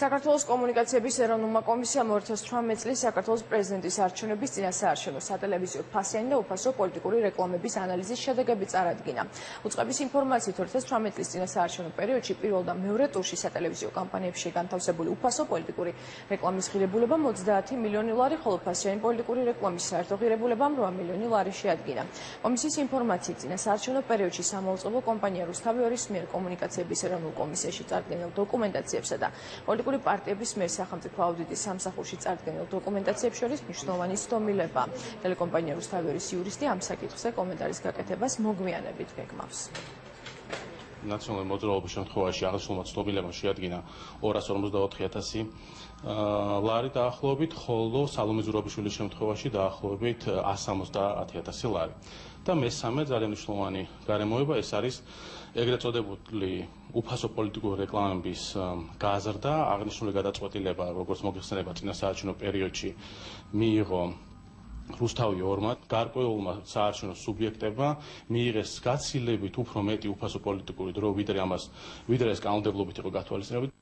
საქართველოს კომუნიკაციების ეროვნულმა კომისიამ 2018 წლის საქართველოს პრეზიდენტის არჩევნების წინასაარჩევნო სატელევიზიო ფასიანი და უფასო პოლიტიკური რეკლამების ანალიზის შედეგები წარადგინა. უწყების ინფორმაციით 2018 წლის წინასაარჩევნო პერიოდში პირველ და მეორე ტურში სატელევიზიო კამპანიებში განთავსებული უფასო პოლიტიკური რეკლამის ღირებულება 30 მილიონი ლარი, ხოლო ფასიანი პოლიტიკური რეკლამის საერთო ღირებულებამ 8 მილიონი ლარი შეადგინა. კომისიის ინფორმაციით წინასაარჩევნო პერიოდში სამოუწყებო კომპანია რუსთავი-2-ის მიერ კომუნიკაციების ეროვნულ კომისიაში წარდგენილ დოკუმენტაციებსა და პოლიტიკური პარტიების მიერ სახელმწიფო აუდიტის სამსახურში წარდგენილ დოკუმენტაციებს შორის მნიშვნელოვანი ცდომილება. ტელეკომპანია რუსთავი-2-ის იურისტი ამ საკითხზე კომენტარის გაკეთებას მოგვიანებით გეგმავს. Nacional modular option tkhovashi agasumat stobilema sheadgina 254000 ლარი დაახლოებით, ხოლო სალომეზურობიშვილის შემთხვევაში დაახლოებით 170000 ლარი. და მესამე ძალიან მნიშვნელოვანი გარემოება ეს არის ეგრეთ წოდებული უფასო პოლიტიკური რეკლამების გაზრდა, აღნიშნული გადაწყვეტილება, როგორც მოგიხსენება წინასაარჩევნო პერიოდში მიიღო რუსთავი-2-მა გარკვეულმა საარჩევნო სუბიექტებმა მიიღეს გაცილებით უფრო მეტი უფასო პოლიტიკური დრო, ვიდრე ეს კანონმდებლობით იყო გათვალისწინებული.